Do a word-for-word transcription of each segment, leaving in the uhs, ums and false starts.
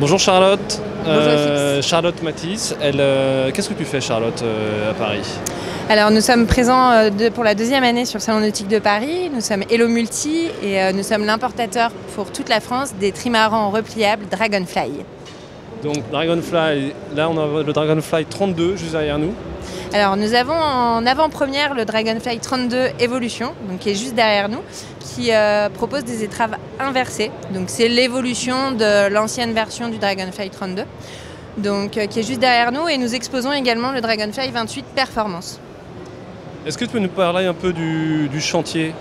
Bonjour Charlotte. Bonjour euh, Charlotte Mathis. Euh, Qu'est-ce que tu fais, Charlotte, euh, à Paris? Alors nous sommes présents euh, de, pour la deuxième année sur le Salon Nautique de Paris. Nous sommes Hello Multi et euh, nous sommes l'importateur pour toute la France des trimarans repliables Dragonfly. Donc Dragonfly, là on a le Dragonfly trente-deux juste derrière nous. Alors nous avons en avant-première le Dragonfly trente-deux Evolution, donc qui est juste derrière nous, qui euh, propose des étraves inversées. Donc c'est l'évolution de l'ancienne version du Dragonfly trente-deux, donc euh, qui est juste derrière nous, et nous exposons également le Dragonfly vingt-huit Performance. Est-ce que tu peux nous parler un peu du, du chantier?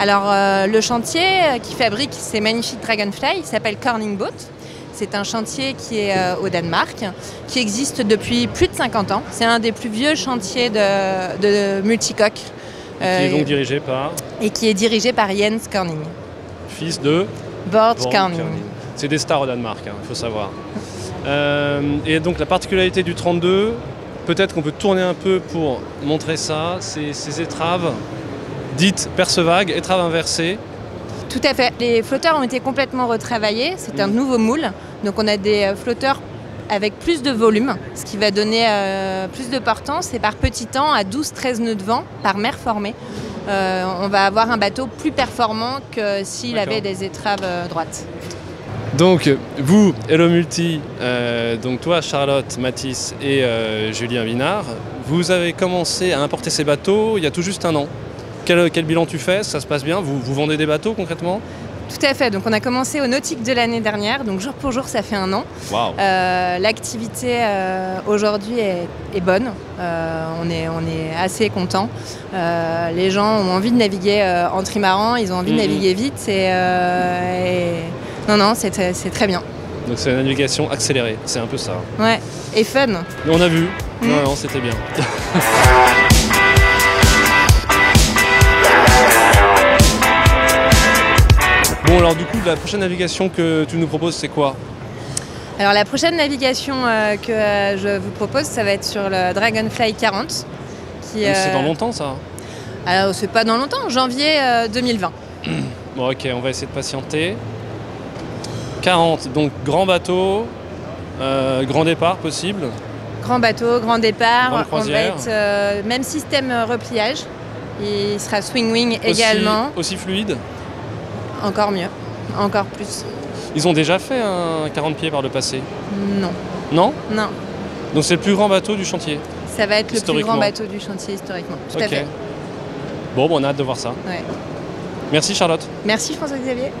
Alors euh, le chantier qui fabrique ces magnifiques Dragonfly, il s'appelle Quorning Boats. C'est un chantier qui est euh, au Danemark, qui existe depuis plus de cinquante ans. C'est un des plus vieux chantiers de, de multicoque. Euh, qui est donc dirigé par... Et qui est dirigé par Jens Quorning. Fils de... Bord Quorning. C'est des stars au Danemark, il hein, faut savoir. euh, et donc la particularité du trente-deux, peut-être qu'on peut tourner un peu pour montrer ça, c'est ces étraves dites percevagues, étraves inversées. Tout à fait. Les flotteurs ont été complètement retravaillés. C'est un nouveau moule. Donc on a des flotteurs avec plus de volume, ce qui va donner euh, plus de portance. Et par petit temps, à douze à treize nœuds de vent par mer formée, euh, on va avoir un bateau plus performant que s'il avait des étraves euh, droites. Donc vous, Hello Multi, euh, donc toi Charlotte Mathis et euh, Julien Vinard, vous avez commencé à importer ces bateaux il y a tout juste un an. Quel, quel bilan tu fais? Ça se passe bien? Vous, vous vendez des bateaux concrètement? Tout à fait. Donc on a commencé au Nautic de l'année dernière. Donc jour pour jour, ça fait un an. Wow. Euh, L'activité euh, aujourd'hui est, est bonne. Euh, on, est, on est assez contents. Euh, les gens ont envie de naviguer euh, en trimaran. Ils ont envie mmh. de naviguer vite. Et, euh, et... Non, non, c'est très bien. Donc c'est une navigation accélérée. C'est un peu ça. Ouais. Et fun. Et on a vu. Mmh. Non, non, c'était bien. Bon, alors du coup, la prochaine navigation que tu nous proposes, c'est quoi? Alors la prochaine navigation euh, que euh, je vous propose, ça va être sur le Dragonfly quarante. Euh... C'est dans longtemps, ça? Alors c'est pas dans longtemps, janvier euh, deux mille vingt. Bon, ok, on va essayer de patienter. quarante, donc grand bateau, euh, grand départ possible. Grand bateau, grand départ, on va être euh, même système repliage. Il sera swing-wing également. Aussi fluide? Encore mieux, encore plus. Ils ont déjà fait un quarante pieds par le passé? Non. Non? Non. Donc c'est le plus grand bateau du chantier? Ça va être le plus grand bateau du chantier historiquement, tout okay. à fait. Bon, bon, on a hâte de voir ça. Ouais. Merci Charlotte. Merci François-Xavier.